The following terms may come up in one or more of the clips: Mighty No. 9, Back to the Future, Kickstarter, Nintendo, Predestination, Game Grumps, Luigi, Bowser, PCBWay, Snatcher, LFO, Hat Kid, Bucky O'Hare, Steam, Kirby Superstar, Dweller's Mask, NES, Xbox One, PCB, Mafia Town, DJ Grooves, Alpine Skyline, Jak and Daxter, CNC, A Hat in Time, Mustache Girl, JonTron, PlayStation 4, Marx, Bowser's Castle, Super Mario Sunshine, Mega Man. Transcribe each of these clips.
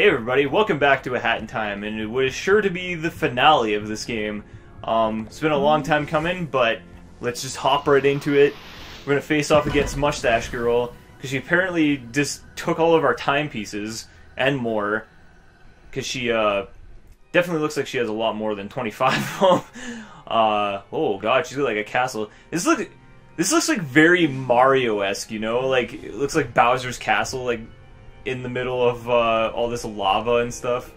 Hey everybody, welcome back to A Hat in Time, and it was sure to be the finale of this game. It's been a long time coming, but let's just hop right into it. We're gonna face off against Mustache Girl, because she apparently just took all of our timepieces, and more, because she definitely looks like she has a lot more than 25 of them. Oh god, she's got like a castle. This looks like very Mario-esque, you know? Like, it looks like Bowser's Castle, like, in the middle of all this lava and stuff.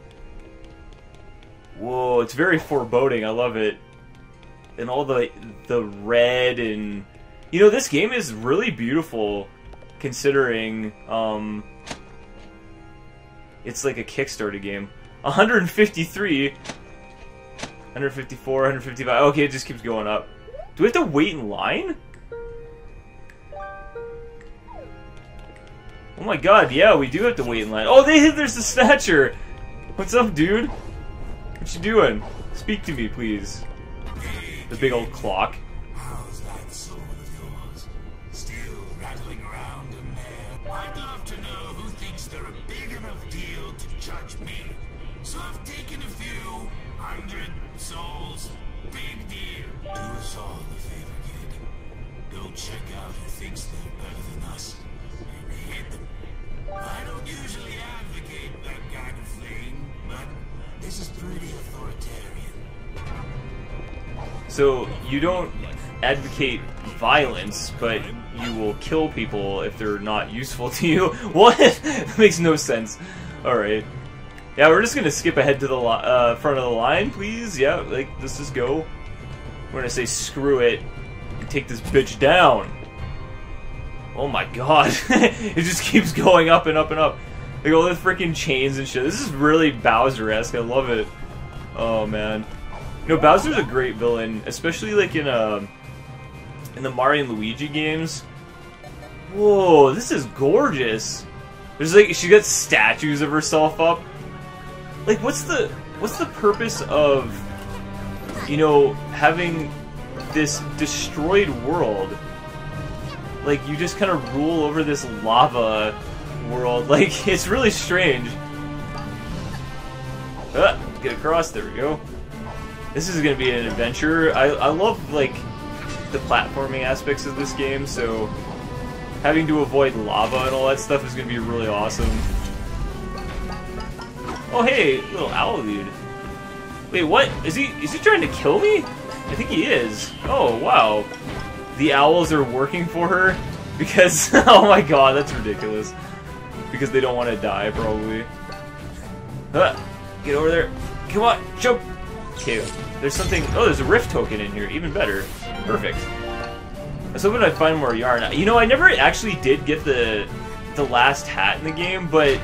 Whoa, it's very foreboding. I love it. And all the red and... You know, this game is really beautiful, considering it's like a Kickstarter game. 153, 154, 155... Okay, it just keeps going up. Do we have to wait in line? Oh my god, yeah, we do have to wait in line. Oh, there's the Snatcher! What's up, dude? What you doing? Speak to me, please. The big old clock. How's that soul of yours? Still rattling around in there? I'd love to know who thinks they're a big enough deal to judge me. So I've taken a few hundred souls. Big deal. Do us all the favor, kid. Go check out who thinks they're better than us. I don't usually advocate that kind of thing, but this is pretty authoritarian. So, you don't advocate violence, but you will kill people if they're not useful to you? What? That makes no sense. Alright. Yeah, we're just gonna skip ahead to the front of the line, please. Yeah, like, let's just go. We're gonna say screw it and take this bitch down. Oh my god, it just keeps going up and up and up. Like all the freaking chains and shit. This is really Bowser-esque, I love it. Oh man. You know, Bowser's a great villain, especially like in the Mario and Luigi games. Whoa, this is gorgeous. There's like, she got statues of herself up. Like, what's the purpose of, you know, having this destroyed world? Like, you just kind of rule over this lava world. Like, it's really strange. Get across, there we go. This is gonna be an adventure. I love, like, the platforming aspects of this game, so having to avoid lava and all that stuff is gonna be really awesome. Oh hey, little owl dude. Wait, what? Is he trying to kill me? I think he is. Oh wow. The owls are working for her because oh my god, that's ridiculous. Because they don't want to die, probably. Get over there. Come on, jump. Okay, there's something. Oh, there's a rift token in here. Even better. Perfect. I was hoping I'd find more yarn. You know, I never actually did get the last hat in the game, but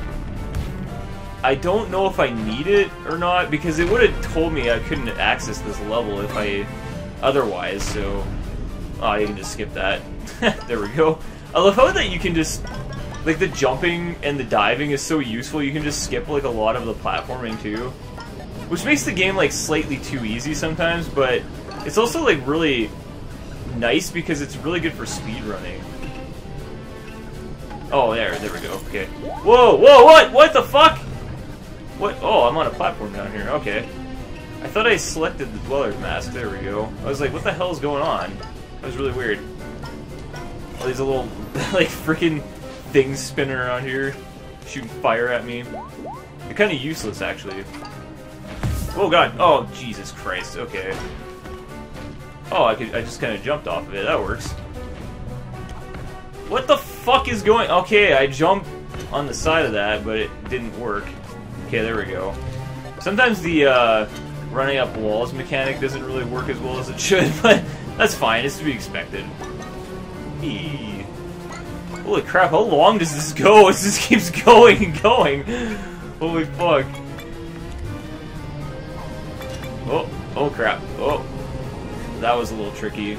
I don't know if I need it or not because it would have told me I couldn't access this level if I otherwise. So. Oh, you can just skip that. There we go. I love how that you can just... Like, the jumping and the diving is so useful, you can just skip, like, a lot of the platforming, too. Which makes the game, like, slightly too easy sometimes, but... It's also, like, really nice because it's really good for speedrunning. Oh, there we go, okay. Whoa, whoa, what? What the fuck? What? Oh, I'm on a platform down here, okay. I thought I selected the Dweller's Mask, there we go. I was like, what the hell is going on? That was really weird. All these little, like, freaking things spinning around here, shooting fire at me. They're kind of useless, actually. Oh god! Oh Jesus Christ! Okay. Oh, I just kind of jumped off of it. That works. What the fuck is going? Okay, I jumped on the side of that, but it didn't work. Okay, there we go. Sometimes the running up walls mechanic doesn't really work as well as it should, but. That's fine, it's to be expected. Eee. Holy crap, how long does this go? It just keeps going and going. Holy fuck. Oh crap. Oh. That was a little tricky.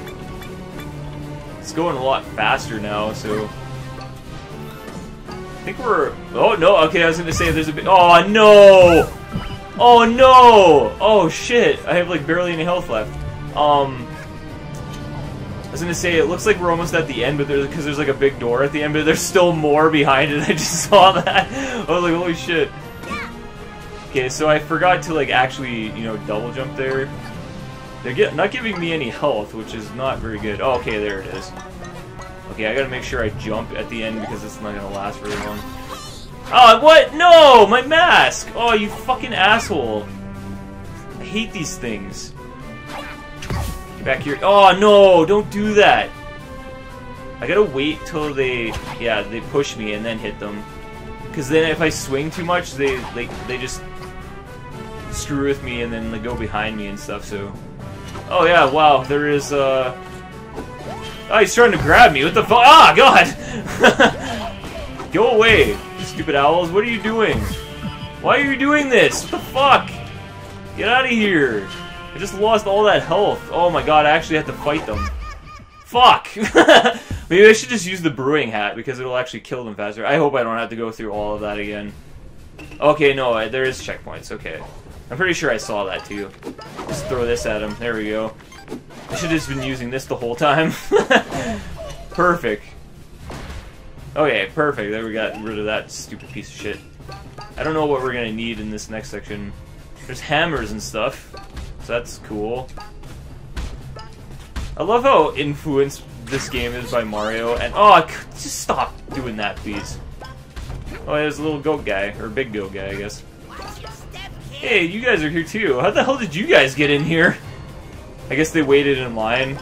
It's going a lot faster now, so... I think we're... Oh no, okay, I was gonna say there's a bit... Oh no! Oh no! Oh shit, I have like barely any health left. I was gonna say, it looks like we're almost at the end, but because there's like a big door at the end, but there's still more behind it. I just saw that. I was like, holy shit. Yeah. Okay, so I forgot to, like, actually, you know, double jump there. They're not giving me any health, which is not very good. Oh, okay, there it is. Okay, I gotta make sure I jump at the end because it's not gonna last very long. Oh, what? No! My mask! Oh, you fucking asshole. I hate these things. Get back here. Oh, no! Don't do that! I gotta wait till they... yeah, they push me and then hit them. Because then if I swing too much, they just screw with me and then they go behind me and stuff, so... Oh, yeah, wow, there is, oh, he's trying to grab me. What the fuck? Ah, God! Go away, stupid owls. What are you doing? Why are you doing this? What the fuck? Get out of here. I just lost all that health. Oh, my God, I actually have to fight them. Fuck! Maybe I should just use the brewing hat because it'll actually kill them faster. I hope I don't have to go through all of that again. Okay, no, there is checkpoints. Okay. I'm pretty sure I saw that too. Just throw this at him. There we go. I should have just been using this the whole time. Perfect. Okay, perfect. There we got rid of that stupid piece of shit. I don't know what we're gonna need in this next section. There's hammers and stuff, so that's cool. I love how influenced this game is by Mario, and oh, just stop doing that, please. Oh, there's a little goat guy, or big goat guy, I guess. Hey, you guys are here too. How the hell did you guys get in here? I guess they waited in line.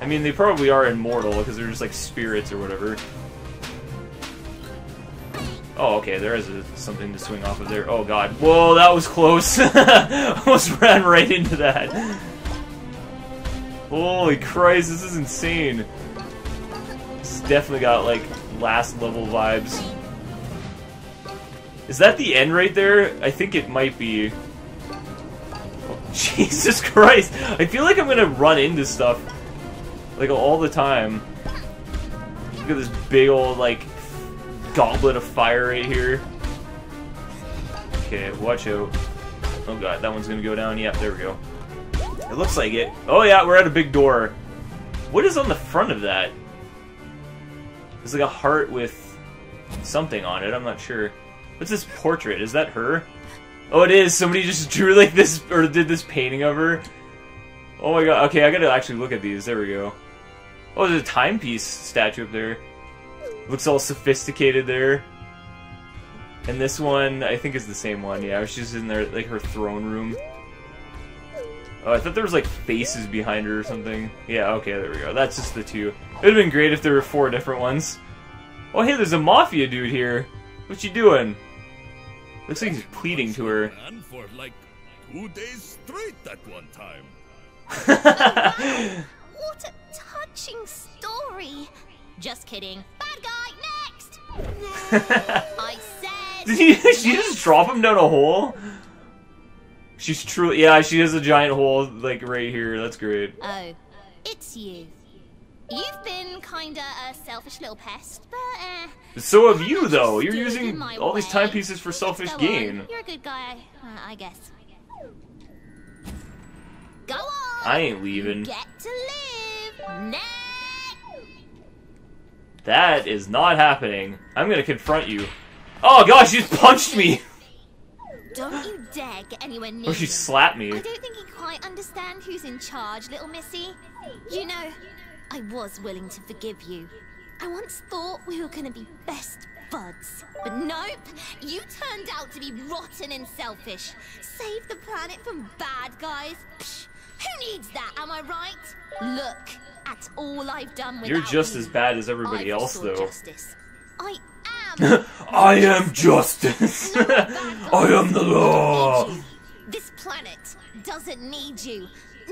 I mean, they probably are immortal, because they're just like spirits or whatever. Oh, okay, there is something to swing off of there. Oh, God. Whoa, that was close. Almost ran right into that. Holy Christ, this is insane. This definitely got, like, last level vibes. Is that the end right there? I think it might be. Oh, Jesus Christ! I feel like I'm gonna run into stuff, like, all the time. Look at this big old, like, goblet of fire right here. Okay, watch out. Oh God, that one's gonna go down. Yep, there we go. It looks like it. Oh yeah, we're at a big door. What is on the front of that? It's like a heart with something on it, I'm not sure. What's this portrait? Is that her? Oh, it is! Somebody just drew like this, or did this painting of her. Oh my God, okay, I gotta actually look at these, there we go. Oh, there's a timepiece statue up there. Looks all sophisticated there. And this one, I think is the same one, yeah, she's in there, like her throne room. Oh, I thought there was, like, faces behind her or something. Yeah, okay, there we go. That's just the two. It would've been great if there were four different ones. Oh, hey, there's a Mafia dude here. What you doing? Looks like he's pleading to her. For, like, 2 days straight at one time. What a touching story. Just kidding. Bad guy, next! I said... Did she just drop him down a hole? She's truly, yeah, she has a giant hole, like, right here. That's great. Oh, it's you. You've been kinda a selfish little pest, but, so have you, though. You're using all these timepieces for selfish gain. You're a good guy, I guess. Go on! I ain't leaving. Get to live now! That is not happening. I'm gonna confront you. Oh, gosh, you just punched me! Don't you dare get anywhere near. Oh, she slapped me. I don't think you quite understand who's in charge, little missy. You know, I was willing to forgive you. I once thought we were gonna be best buds. But nope, you turned out to be rotten and selfish. Save the planet from bad guys. Psh, who needs that, am I right? Look at all I've done without you. You're just as bad as everybody else, though. Justice. I am justice. I am the law. This planet doesn't need you.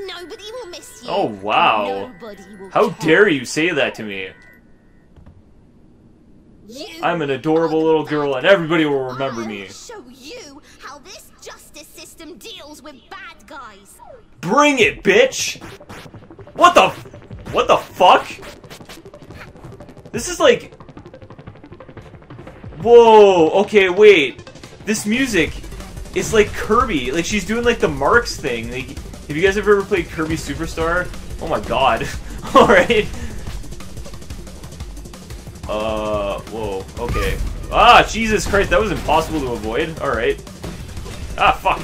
Nobody will miss you. Oh wow! How dare you say that to me? I'm an adorable little girl, and everybody will remember me. I'll show you how this justice system deals with bad guys. Bring it, bitch! What the fuck? This is like. Whoa, okay, wait. This music is like Kirby. Like, she's doing, like, the Marx thing. Like, have you guys ever played Kirby Superstar? Oh my God. Alright. Whoa, okay. Ah, Jesus Christ, that was impossible to avoid. Alright. Ah, fuck.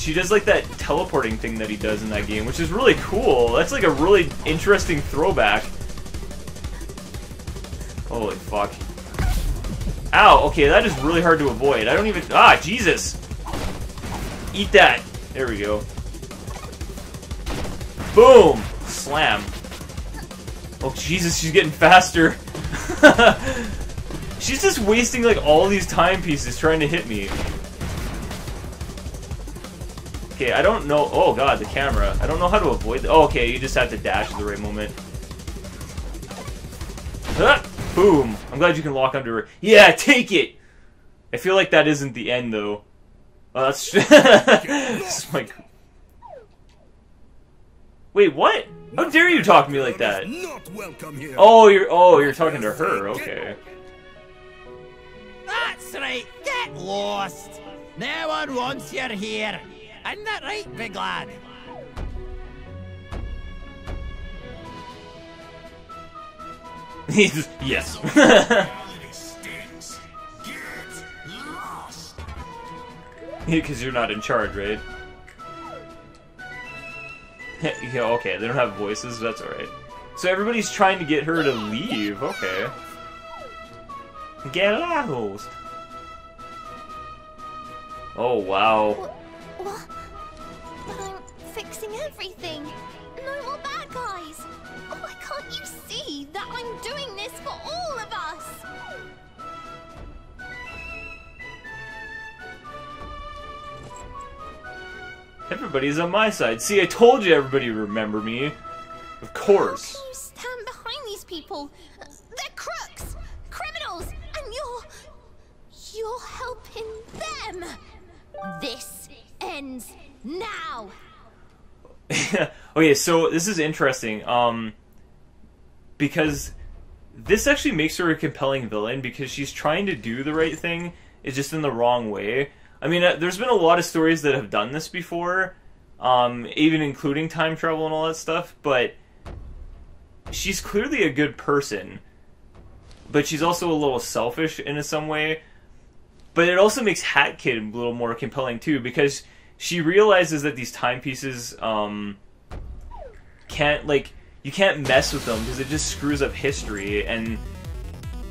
She does like that teleporting thing that he does in that game, which is really cool. That's like a really interesting throwback. Holy fuck. Ow, okay, that is really hard to avoid. I don't even... Ah, Jesus! Eat that! There we go. Boom! Slam. Oh, Jesus, she's getting faster. She's just wasting, like, all these timepieces trying to hit me. Okay, I don't know... Oh, God, the camera. I don't know how to avoid... Oh, okay, you just have to dash at the right moment. Ah! Boom. I'm glad you can lock onto her. Yeah, take it! I feel like that isn't the end, though. Oh, that's... That's my... Wait, what? How dare you talk to me like that? Oh, you're talking to her. Okay. That's right. Get lost. No one wants you here. Isn't that right, big lad? Yes. Because you're not in charge, right? Yeah, okay, they don't have voices, so that's alright. So everybody's trying to get her to leave, okay. Get lost! Oh, wow. Well, but I'm fixing everything. No more bad guys. Why can't you see that I'm doing this for all of us? Everybody's on my side. See, I told you everybody would remember me. Of course. How can you stand behind these people? They're crooks, criminals, and you're helping them. This ends now. Okay, so this is interesting. Because this actually makes her a compelling villain because she's trying to do the right thing, it's just in the wrong way. I mean, there's been a lot of stories that have done this before, even including time travel and all that stuff, but she's clearly a good person, but she's also a little selfish in some way. But it also makes Hat Kid a little more compelling too, because she realizes that these timepieces can't, like, you can't mess with them because it just screws up history, and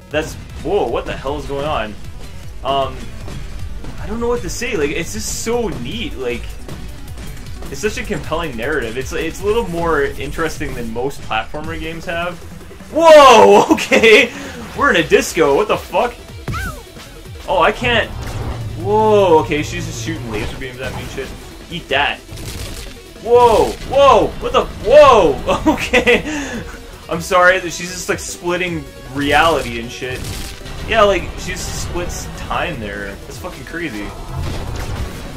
that's, whoa, what the hell is going on? I don't know what to say. Like, it's just so neat. Like, it's such a compelling narrative. It's a little more interesting than most platformer games have. Whoa! Okay, we're in a disco. What the fuck? Oh, I can't. Whoa, okay, she's just shooting laser beams at me and shit. Eat that. Whoa, whoa, what the, whoa, okay. I'm sorry that she's just like splitting reality and shit. Yeah, like, she just splits time there. That's fucking crazy.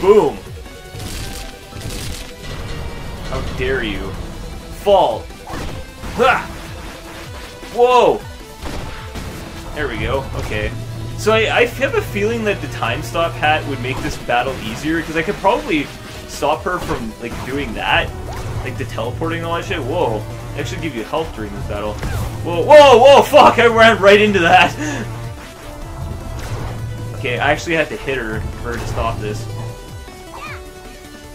Boom. How dare you. Fall. Ha! Whoa. There we go, okay. So I have a feeling that the time stop hat would make this battle easier, because I could probably stop her from, like, doing that. Like, the teleporting and all that shit. Whoa. I actually give you health during this battle. Whoa, whoa, whoa, fuck! I ran right into that! Okay, I actually had to hit her for her to stop this.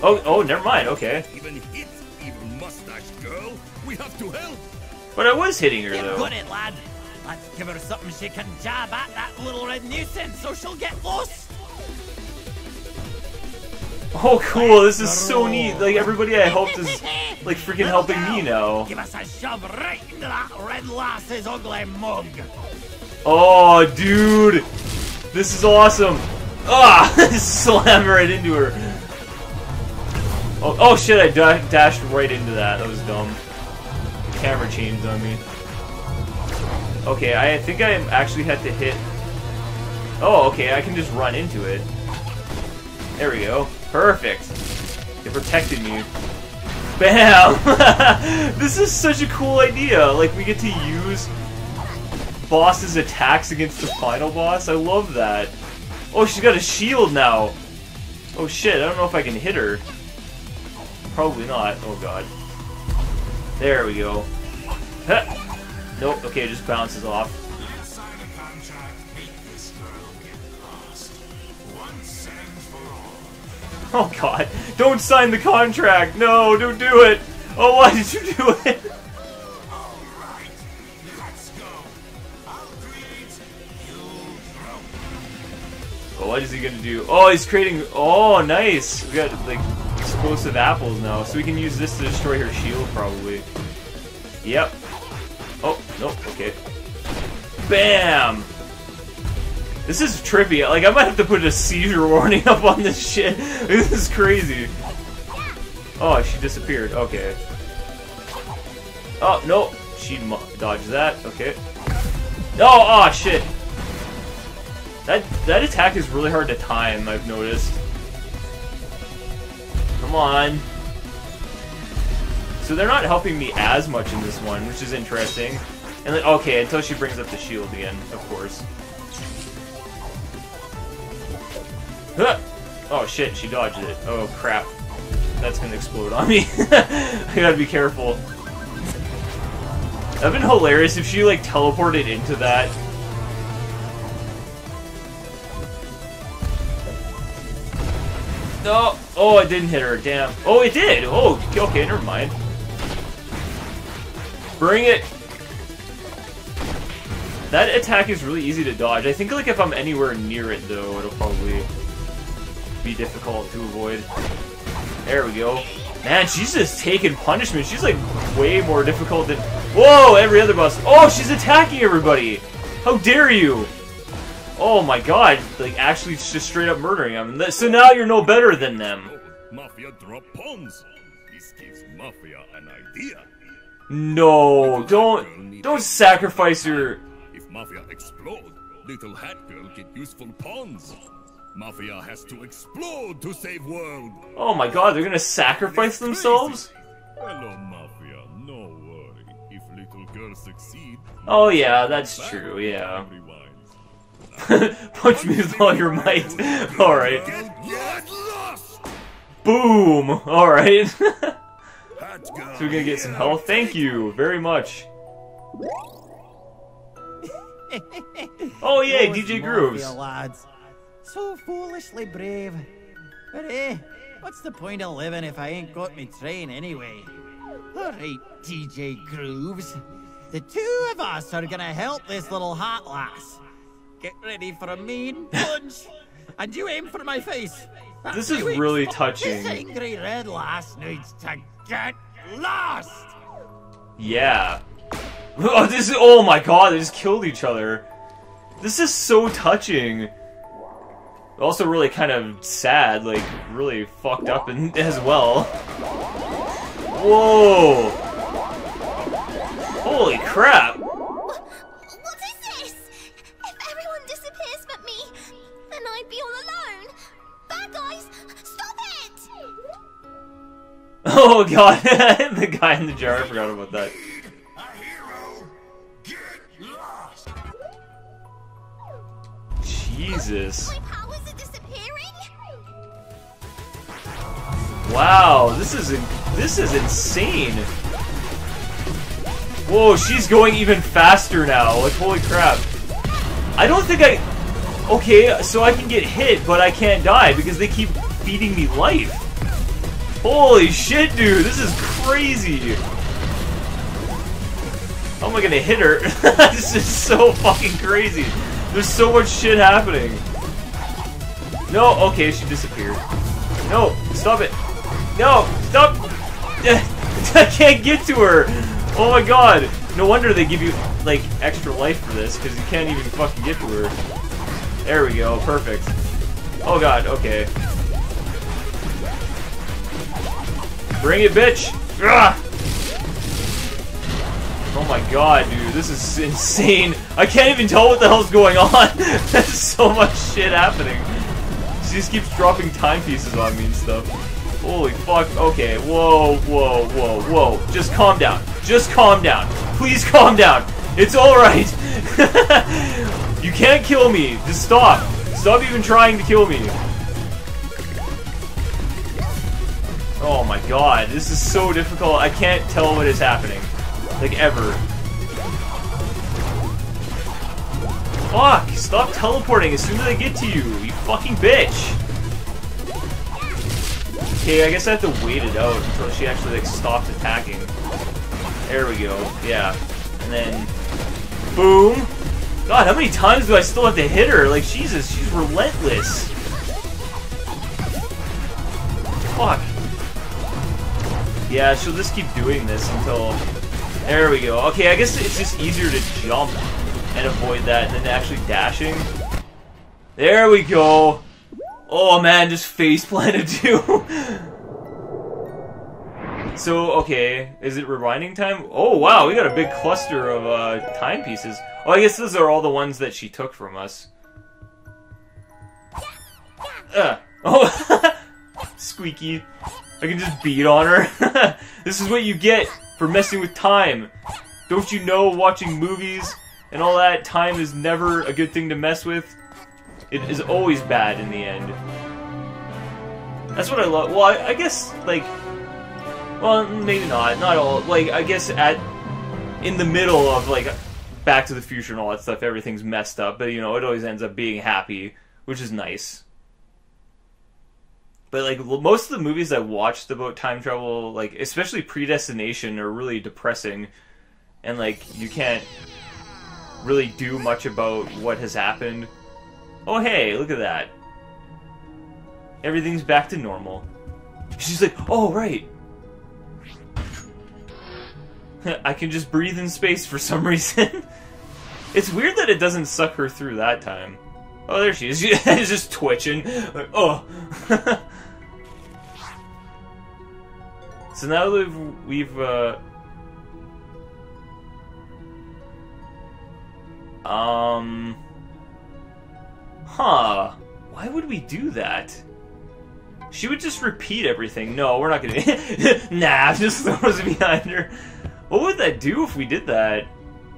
Oh, oh, never mind, okay. Even hit, even Mustache Girl. We have to help. But I was hitting her, though. Got it, lad. Let's give her something she can jab at that little red nuisance so she'll get loose. Oh, cool, this is so neat. Like, everybody I helped is, like, freaking helping me now. Give us a shove right into that red lass's ugly mug. Oh, dude. This is awesome. Ah, slam right into her. Oh, oh shit, I dashed right into that. That was dumb. The camera changed on me. Okay, I think I actually had to hit... Oh, okay, I can just run into it. There we go. Perfect. It protected me. Bam! This is such a cool idea. Like, we get to use bosses' attacks against the final boss. I love that. Oh, she's got a shield now. Oh, shit. I don't know if I can hit her. Probably not. Oh, God. There we go. Huh. Nope, okay, it just bounces off. Let's sign a contract, make this girl get lost. Once Oh god, don't sign the contract! No, don't do it! Oh, why did you do it? Alright, let's go. I'll create you. Oh, what is he gonna do? Oh, he's creating. Oh, nice! We got, like, explosive apples now, so we can use this to destroy her shield, probably. Yep. Oh, nope, okay. Bam! This is trippy. Like, I might have to put a seizure warning up on this shit. This is crazy. Oh, she disappeared. Okay. Oh, no. She dodged that. Okay. Oh, oh, shit. That attack is really hard to time, I've noticed. Come on. So they're not helping me as much in this one, which is interesting. And then, okay, until she brings up the shield again, of course. Huh. Oh, shit, she dodged it. Oh, crap. That's gonna explode on me. I gotta be careful. That'd been hilarious if she, like, teleported into that. No! Oh, it didn't hit her, damn. Oh, it did! Oh, okay, never mind. Bring it! That attack is really easy to dodge. I think, like, if I'm anywhere near it, though, it'll probably be difficult to avoid. There we go. Man, she's just taking punishment. She's, like, way more difficult than... Whoa, every other boss. Oh, she's attacking everybody! How dare you! Oh my god, like, actually just straight up murdering them. So now you're no better than them. Mafia drop bombs. This gives Mafia an idea. No, don't sacrifice your... If Mafia explode, little Hat Girl get useful pawns. Mafia has to explode to save world. Oh my god, they're gonna sacrifice themselves? Hello, Mafia, no worry. If little girl succeed... Oh yeah, that's true, yeah. Punch me with all your might. Alright. Boom! Alright. So we're gonna get some health. Thank you very much. Oh yeah, DJ Grooves. So foolishly brave. But hey, what's the point of living if I ain't got me train anyway? Alright, DJ Grooves. The two of us are gonna help this little hot lass. Get ready for a mean punch. And you aim for my face. This is really touching. This angry red lass needs to get lost. Yeah. Oh, this is, oh my god, they just killed each other. This is so touching. Also really kind of sad, like, really fucked up and, as well. Whoa! Holy crap! What is this? If everyone disappears but me, then I'd be all alone. Bad guys, stop it! Oh god, the guy in the jar, I forgot about that. A hero, get lost. Jesus. Wow, this is insane. Whoa, she's going even faster now. Like, holy crap. I don't think I... Okay, so I can get hit, but I can't die because they keep feeding me life. Holy shit, dude. This is crazy. How am I gonna hit her? This is so fucking crazy. There's so much shit happening. No, okay, she disappeared. No, stop it. No, stop! I can't get to her! Oh my god! No wonder they give you, like, extra life for this, because you can't even fucking get to her. There we go, perfect. Oh god, okay. Bring it, bitch! Ugh. Oh my god, dude, this is insane! I can't even tell what the hell's going on! There's so much shit happening. She just keeps dropping timepieces on me and stuff. Holy fuck. Okay, whoa, whoa, whoa, whoa. Just calm down. Just calm down. Please calm down. It's alright. You can't kill me. Just stop. Stop even trying to kill me. Oh my god, this is so difficult. I can't tell what is happening. Like, ever. Fuck! Stop teleporting as soon as I get to you, you fucking bitch! Okay, I guess I have to wait it out until she actually like stops attacking. There we go. Yeah. And then boom. God, how many times do I still have to hit her? Like, Jesus, she's relentless. Fuck. Yeah, she'll just keep doing this until... There we go. Okay, I guess it's just easier to jump and avoid that than actually dashing. There we go. Oh man, just faceplanted too. So, okay, is it rewinding time? Oh wow, we got a big cluster of timepieces. Oh, I guess those are all the ones that she took from us. Oh, squeaky. I can just beat on her. This is what you get for messing with time. Don't you know, watching movies and all that, time is never a good thing to mess with. It is always bad in the end. That's what I love. Well, I guess, like... Well, maybe not. Not all. Like, I guess in the middle of, like, Back to the Future and all that stuff, everything's messed up. But, you know, it always ends up being happy, which is nice. But, like, most of the movies I watched about time travel, like, especially Predestination, are really depressing. And, like, you can't really do much about what has happened. Oh, hey, look at that. Everything's back to normal. She's like, oh, right. I can just breathe in space for some reason. It's weird that it doesn't suck her through that time. Oh, there she is. She's just twitching. Like, oh. So now that we've huh. Why would we do that? She would just repeat everything. No, we're not gonna... Nah, just throws behind her. What would that do if we did that?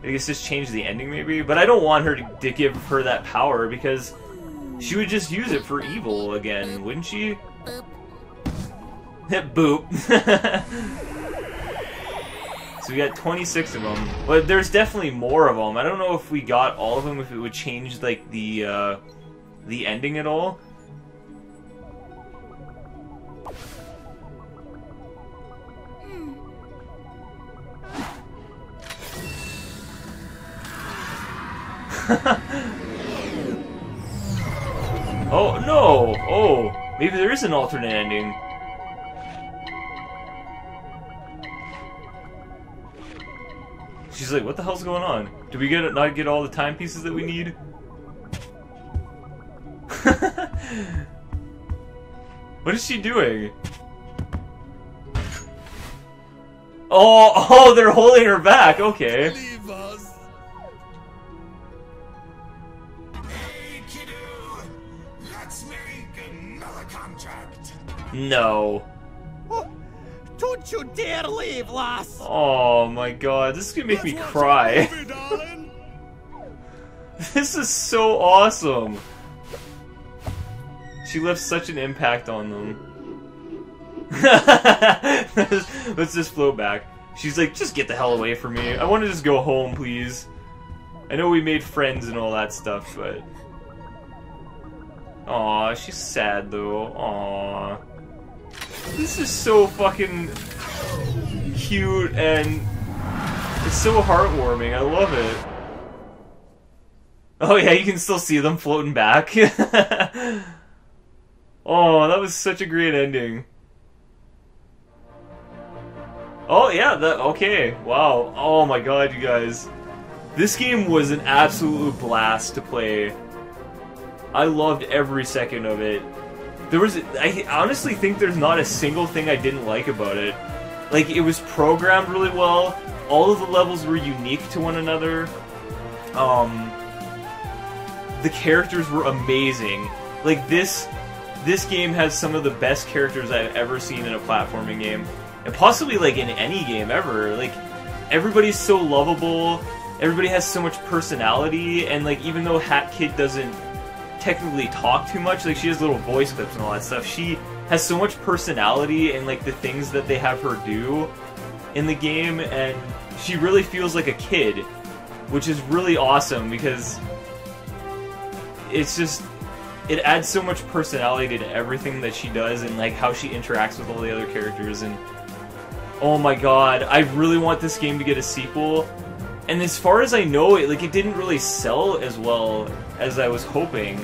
I guess just change the ending, maybe? But I don't want her to give her that power, because she would just use it for evil again, wouldn't she? Boop. So we got 26 of them. But there's definitely more of them. I don't know if we got all of them, if it would change, like, the ending at all. Oh, no! Oh, maybe there is an alternate ending. She's like, what the hell's going on? Did we not get all the timepieces that we need? What is she doing? Oh, they're holding her back. Okay. Leave us. Hey, kiddo, let's make another contract. No. Oh, don't you dare leave, lass. Oh my God, this is gonna make me cry. Movie, this is so awesome. She left such an impact on them. Let's just float back. She's like, just get the hell away from me. I want to just go home, please. I know we made friends and all that stuff, but... Aw, she's sad, though. Aw. This is so fucking cute, and it's so heartwarming. I love it. Oh, yeah, you can still see them floating back. Oh, that was such a great ending. Oh, yeah, okay, wow. Oh my God, you guys. This game was an absolute blast to play. I loved every second of it. I honestly think there's not a single thing I didn't like about it. Like, it was programmed really well. All of the levels were unique to one another. The characters were amazing. Like, this game has some of the best characters I've ever seen in a platforming game. And possibly, like, in any game ever. Like, everybody's so lovable, everybody has so much personality, and, like, even though Hat Kid doesn't technically talk too much, like, she has little voice clips and all that stuff, she has so much personality and, like, the things that they have her do in the game, and she really feels like a kid, which is really awesome, because it's just... it adds so much personality to everything that she does and like how she interacts with all the other characters. And oh my god, I really want this game to get a sequel. And as far as I know, it didn't really sell as well as I was hoping.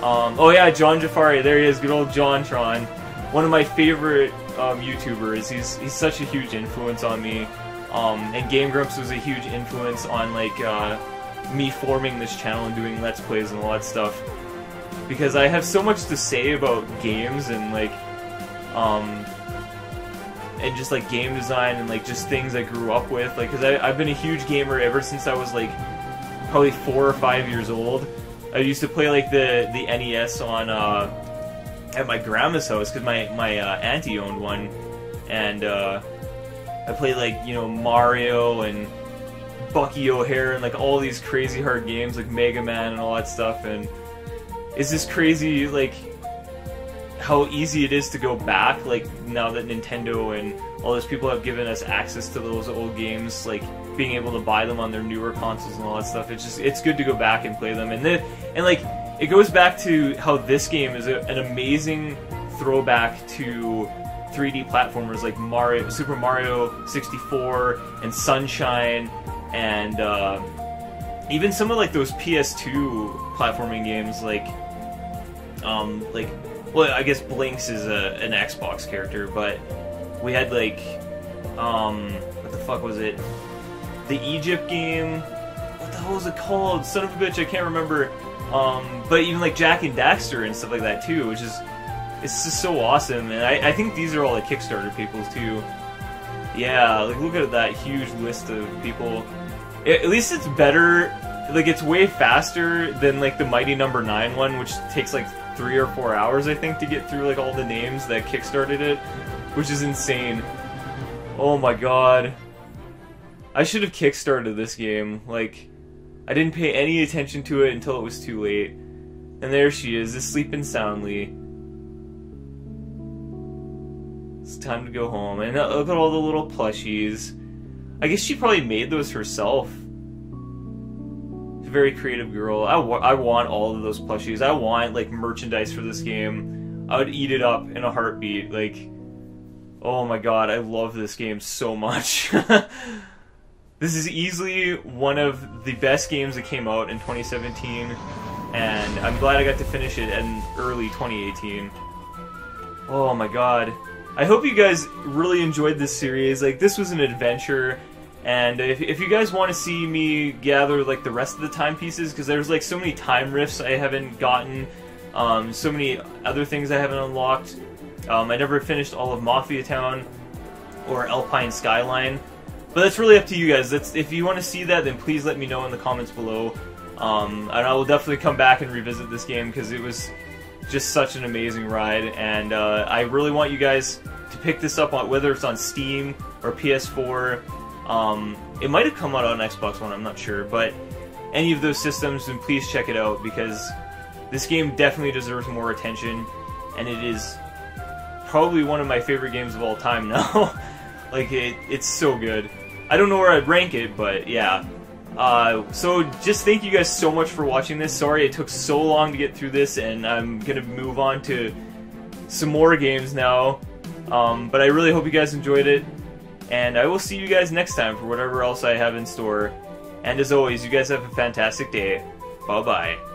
Oh yeah, John Jafari, there he is, good old JonTron. One of my favorite YouTubers. He's such a huge influence on me. And Game Grumps was a huge influence on like me forming this channel and doing Let's Plays and all that stuff, because I have so much to say about games and like and just like game design and like just things I grew up with, like because I've been a huge gamer ever since I was like probably 4 or 5 years old. I used to play like the NES on at my grandma's house because my auntie owned one, and I played like, you know, Mario and Bucky O'Hare and like all these crazy hard games like Mega Man and all that stuff. And it's just crazy like how easy it is to go back, like now that Nintendo and all those people have given us access to those old games, like being able to buy them on their newer consoles and all that stuff. It's just, it's good to go back and play them. And then, and like it goes back to how this game is an amazing throwback to 3D platformers like Super Mario 64 and Sunshine, and even some of like those PS2 platforming games, like well, I guess Blinks is an Xbox character, but we had like what the fuck was it? The Egypt game. What the hell was it called? Son of a bitch, I can't remember. But even like Jak and Daxter and stuff like that too, which is, it's just so awesome. And I think these are all the Kickstarter people too. Yeah, like look at that huge list of people. At least it's better, like it's way faster than like the Mighty No. 9 one, which takes like 3 or 4 hours I think to get through like all the names that kickstarted it, which is insane. Oh my god, I should have kickstarted this game. Like I didn't pay any attention to it until it was too late. And there she is, just sleeping soundly. It's time to go home. And look at all the little plushies. I guess she probably made those herself. She's a very creative girl. I want all of those plushies. I want, like, merchandise for this game. I would eat it up in a heartbeat. Like, oh my god, I love this game so much. This is easily one of the best games that came out in 2017, and I'm glad I got to finish it in early 2018. Oh my god. I hope you guys really enjoyed this series. Like, this was an adventure, and if you guys want to see me gather, like, the rest of the timepieces, because there's, like, so many time rifts I haven't gotten, so many other things I haven't unlocked. I never finished all of Mafia Town or Alpine Skyline. But that's really up to you guys. That's, if you want to see that, then please let me know in the comments below. And I will definitely come back and revisit this game, because it was just such an amazing ride. And I really want you guys to pick this up, on whether it's on Steam or PS4. It might have come out on Xbox One, I'm not sure. But any of those systems, then please check it out, because this game definitely deserves more attention. And it is probably one of my favorite games of all time now. Like, it's so good. I don't know where I'd rank it, but yeah. So just thank you guys so much for watching this. Sorry it took so long to get through this, and I'm gonna move on to some more games now. But I really hope you guys enjoyed it, and I will see you guys next time for whatever else I have in store. And as always, you guys have a fantastic day. Bye-bye.